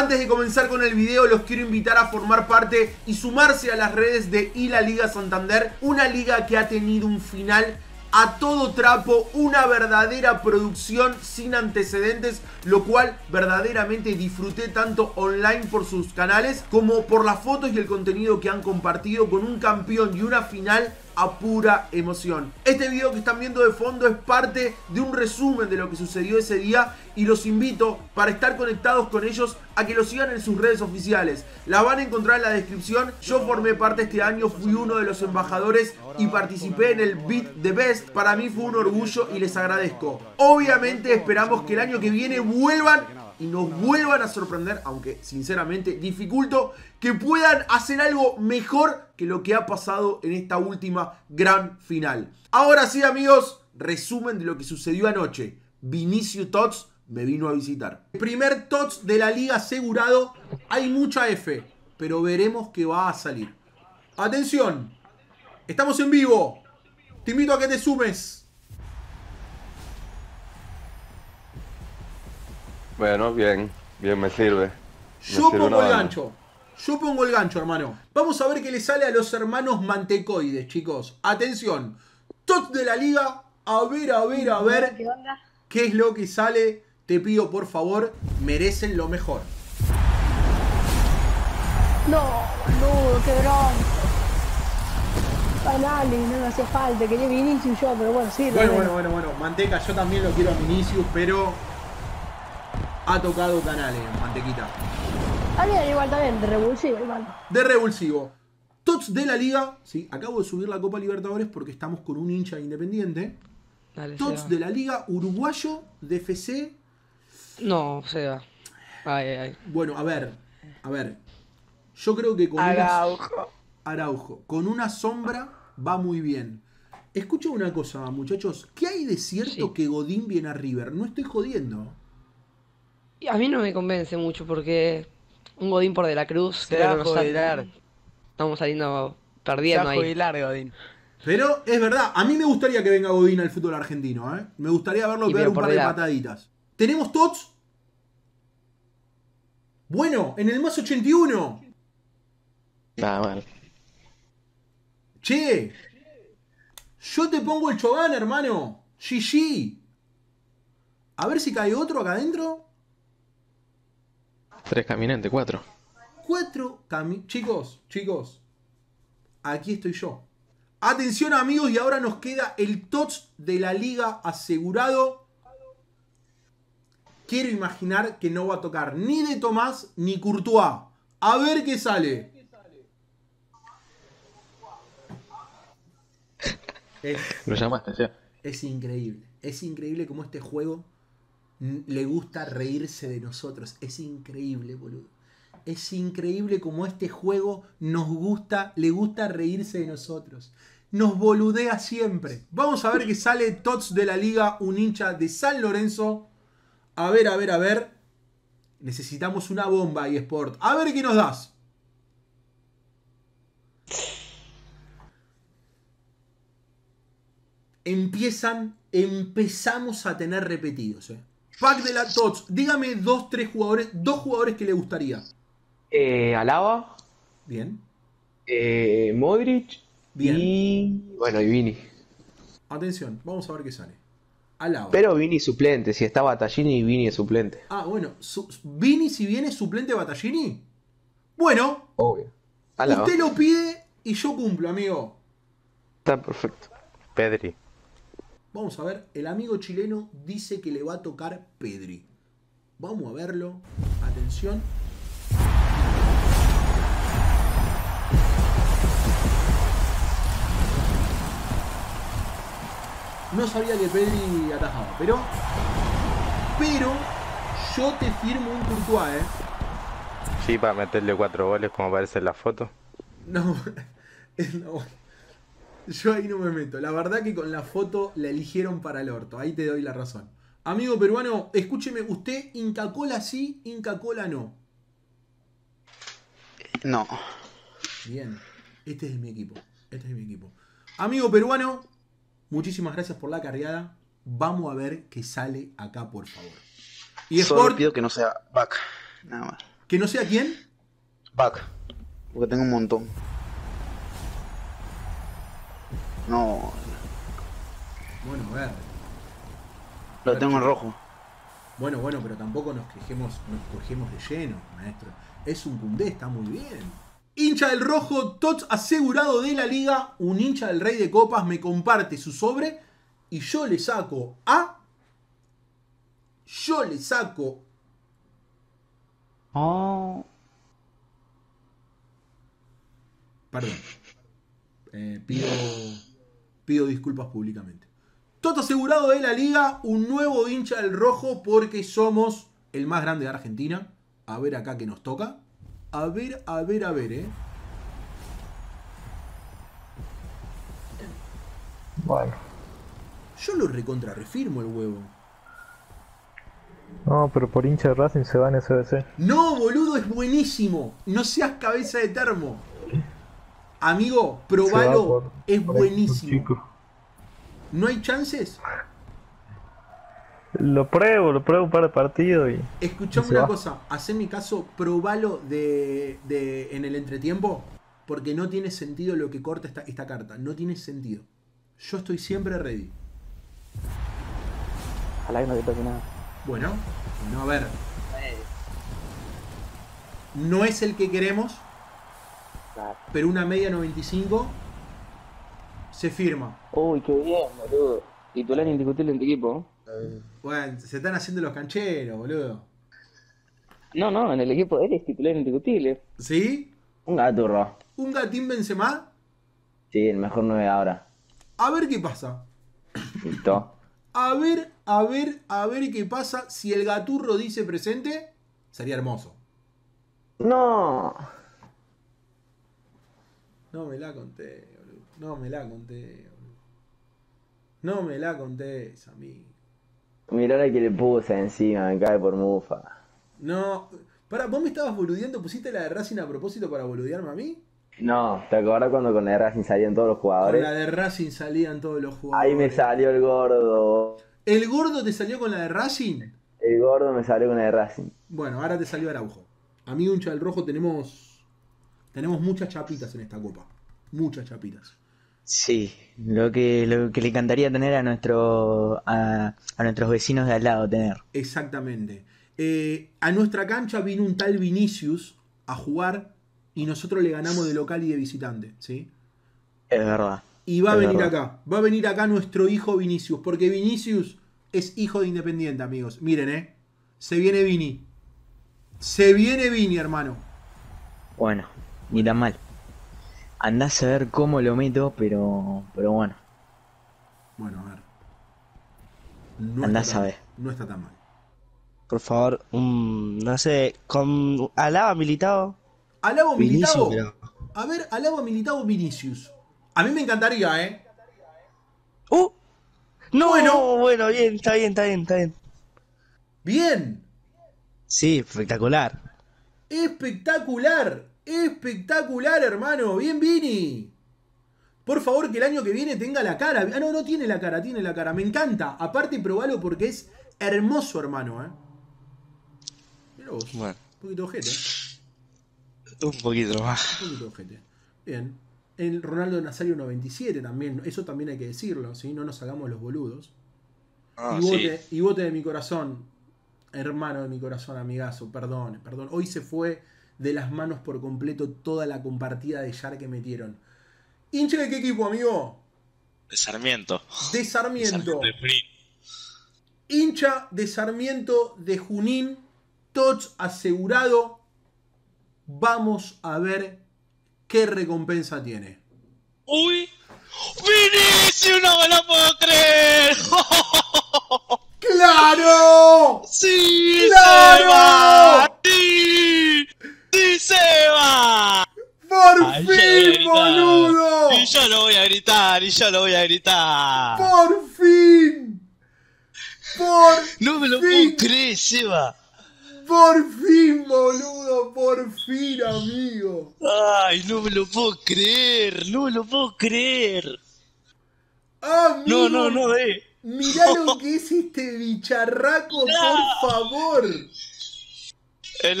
Antes de comenzar con el video, los quiero invitar a formar parte y sumarse a las redes de eLaLiga Santander, una liga que ha tenido un final a todo trapo, una verdadera producción sin antecedentes, lo cual verdaderamente disfruté tanto online por sus canales como por las fotos y el contenido que han compartido, con un campeón y una final a pura emoción. Este video que están viendo de fondo es parte de un resumen de lo que sucedió ese día y los invito, para estar conectados con ellos, a que los sigan en sus redes oficiales. La van a encontrar en la descripción. Yo formé parte este año, fui uno de los embajadores y participé en el Beat the Best. Para mí fue un orgullo y les agradezco. Obviamente esperamos que el año que viene vuelvan y nos vuelvan a sorprender, aunque sinceramente dificulto que puedan hacer algo mejor que lo que ha pasado en esta última gran final. Ahora sí, amigos, resumen de lo que sucedió anoche. Vinicius Tots me vino a visitar. El primer Tots de la liga asegurado. Hay mucha F, pero veremos qué va a salir. Atención, estamos en vivo. Te invito a que te sumes. Bueno, bien, bien, me sirve. Yo pongo el gancho. Yo pongo el gancho, hermano. Vamos a ver qué le sale a los hermanos mantecoides, chicos. Atención. Tots de la liga. A ver, a ver, a ver. ¿Qué onda? ¿Qué es lo que sale? Te pido, por favor, merecen lo mejor. No, boludo, qué bronco. Panali, no hacía falta. Quería Vinicius yo, pero bueno, sí. Bueno. Manteca, yo también lo quiero a Vinicius, pero... ha tocado canales, mantequita. Ah, bien, igual también, de revulsivo, igual. De revulsivo. Tots de la liga. Sí, acabo de subir la Copa Libertadores porque estamos con un hincha independiente. Dale, Tots de la liga, uruguayo, de FC. No, se va. Ay, ay, ay. Bueno, a ver. Yo creo que con Araujo. Con una sombra va muy bien. Escucha una cosa, muchachos. ¿Qué hay de cierto que Godín viene a River? No estoy jodiendo. A mí no me convence mucho porque un Godín por De la Cruz, claro, estamos saliendo perdiendo ahí. Godín. Pero es verdad, a mí me gustaría que venga Godín al fútbol argentino, ¿eh? Me gustaría verlo pegar un par de pataditas. ¿Tenemos Tots? Bueno, en el más 81. Nada mal. Che, yo te pongo el Chogán, hermano. GG. A ver si cae otro acá adentro. 3 caminantes, 4. 4 caminantes. Chicos. Aquí estoy yo. Atención, amigos, y ahora nos queda el Tots de la liga asegurado. Quiero imaginar que no va a tocar ni de Tomás ni Courtois. A ver qué sale. Lo llamaste ya. Es increíble cómo este juego... le gusta reírse de nosotros. Es increíble, boludo. Es increíble como este juego le gusta reírse de nosotros. Nos boludea siempre. Vamos a ver qué sale. Tots de la liga, un hincha de San Lorenzo. A ver. Necesitamos una bomba, eSport. A ver qué nos das. Empezamos a tener repetidos, eh. Pack de la Tots, dígame 2, 3 jugadores, 2 jugadores que le gustaría. Alaba. Bien. Modric. Bien. Y... bueno, y Vini. Atención, vamos a ver qué sale. Alaba. Pero Vini suplente, si está Battaglini, Vini es suplente. Ah, bueno. Vini si viene suplente Battaglini. Bueno. Obvio. Alaba. Usted lo pide y yo cumplo, amigo. Está perfecto. Pedri. Vamos a ver, el amigo chileno dice que le va a tocar Pedri. Vamos a verlo. Atención. No sabía que Pedri atajaba, pero yo te firmo un Courtois, ¿eh? Sí, para meterle 4 goles como aparece en la foto. No. Yo ahí no me meto. La verdad que con la foto la eligieron para el orto. Ahí te doy la razón. Amigo peruano, escúcheme. ¿Usted Inca Cola sí, Inca Cola no? No. Bien. Este es mi equipo. Amigo peruano, muchísimas gracias por la cargada. Vamos a ver qué sale acá, por favor. Y Sport, solo pido que no sea vaca. Nada más. ¿Que no sea quién? Back. Porque tengo un montón. No. Bueno, a ver. Lo tengo en rojo. Bueno, bueno, pero tampoco nos cogemos de lleno, maestro. Es un Koundé, está muy bien. Hincha del rojo, Tots asegurado de la liga, un hincha del Rey de Copas me comparte su sobre y yo le saco a... Oh. Perdón. Pido disculpas públicamente. Tots asegurado de la liga, un nuevo hincha del rojo porque somos el más grande de Argentina. A ver acá qué nos toca. A ver, Bueno. Yo lo recontra refirmo el huevo. No, pero por hincha de Racing se va en SBC. No, boludo, es buenísimo. No seas cabeza de termo. Amigo, probalo. Es buenísimo. ¿No hay chances? Lo pruebo un par de partidos y... Escuchame una cosa, hacé mi caso, probalo en el entretiempo, porque no tiene sentido lo que corta esta carta, no tiene sentido. Yo estoy siempre ready. Ojalá que no te toque nada. Bueno, a ver. No es el que queremos, pero una media 95 se firma. Uy, qué bien, boludo. Titular indiscutible en tu equipo, Bueno, se están haciendo los cancheros, boludo. No, en el equipo eres titular indiscutible. ¿Sí? Un gaturro. ¿Un gatín Benzema? Sí, el mejor 9 ahora. A ver qué pasa. Listo. A ver qué pasa. Si el gaturro dice presente, sería hermoso. No. No me la contés, amigo. Mirá la que le puse encima, me cae por mufa. No, pará, ¿vos me estabas boludeando? ¿Pusiste la de Racing a propósito para boludearme a mí? No, ¿te acordás cuando con la de Racing salían todos los jugadores? Con la de Racing salían todos los jugadores. Ahí me salió el gordo. ¿El gordo te salió con la de Racing? El gordo me salió con la de Racing. Bueno, ahora te salió Araujo. Amigo hincha del rojo, tenemos muchas chapitas en esta copa. Muchas chapitas. Sí, lo que le encantaría tener a nuestros vecinos de al lado tener. Exactamente. A nuestra cancha vino un tal Vinicius a jugar y nosotros le ganamos de local y de visitante, ¿sí? Es verdad. Y va a venir acá nuestro hijo Vinicius, porque Vinicius es hijo de Independiente, amigos. Miren, Se viene Vini, hermano. Bueno, ni tan mal. Andás a ver cómo lo meto, pero bueno. Bueno, a ver. No está tan mal. Por favor, no sé, con Alaba militado. ¿Alaba militado? A ver, Alaba militado Vinicius. A mí me encantaría, No, bueno, bien, está bien. Bien. Sí, espectacular. Espectacular, hermano. Bien, Vini. Por favor, que el año que viene tenga la cara. Ah, no tiene la cara, Me encanta. Aparte, probalo porque es hermoso, hermano, Mirá vos. Bueno. Un poquito ojete. Un poquito más. Un poquito ojete. Bien. El Ronaldo Nazario 97 también. Eso también hay que decirlo, ¿sí? No nos hagamos los boludos. Ah, y vote de mi corazón. Hermano de mi corazón, amigazo. Perdón. Hoy se fue de las manos por completo toda la compartida de Yar que metieron. ¿Hincha de qué equipo, amigo? De Sarmiento. De Sarmiento. De Junín. Hincha de Sarmiento de Junín. Tots asegurado. Vamos a ver qué recompensa tiene. ¡Uy! ¡Vinicius! ¡No me lo puedo creer! ¡Claro! ¡Sí! ¡Claro! ¡Se va! ¡Por fin, boludo! Y yo lo voy a gritar. ¡Por fin! ¡No me lo puedo creer, Seba! ¡Por fin, boludo! ¡Por fin, amigo! ¡Ay, no me lo puedo creer! ¡Amigo! No. Mirá lo que es este bicharraco, por favor. El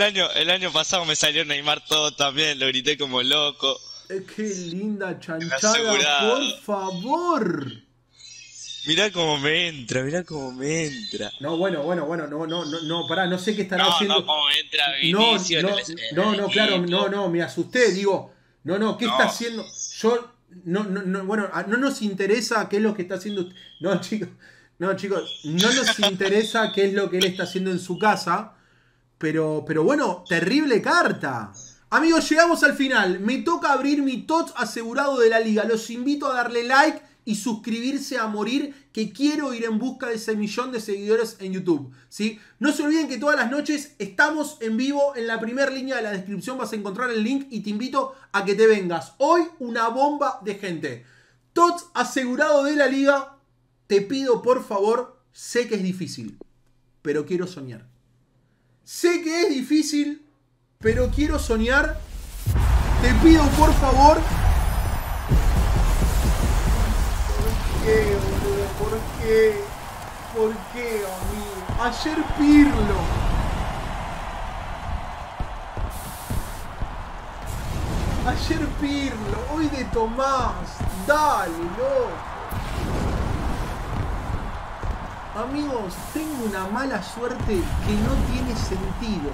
año pasado me salió Neymar todo también, lo grité como loco. ¡Qué linda chanchada, por favor! Mirá cómo me entra, mirá cómo me entra. No, bueno, no, pará, no sé qué estará haciendo. No, cómo me entra Vinicius. No, claro, no, me asusté, digo. No, ¿qué está haciendo? Yo, no, bueno, no nos interesa qué es lo que está haciendo usted. No, chicos, no nos interesa qué es lo que él está haciendo en su casa. Pero bueno, terrible carta. Amigos, llegamos al final. Me toca abrir mi Tots asegurado de la liga. Los invito a darle like y suscribirse a morir, que quiero ir en busca de ese millón de seguidores en YouTube, ¿sí? No se olviden que todas las noches estamos en vivo. En la primera línea de la descripción vas a encontrar el link y te invito a que te vengas. Hoy una bomba de gente. Tots asegurado de la liga. Te pido por favor, sé que es difícil, pero quiero soñar. Sé que es difícil, pero quiero soñar. Te pido por favor. ¿Por qué, boludo? ¿Por qué? ¿Por qué, amigo? Ayer Pirlo. Hoy de Tomás. Dale, loco. Amigos, tengo una mala suerte que no tiene sentido.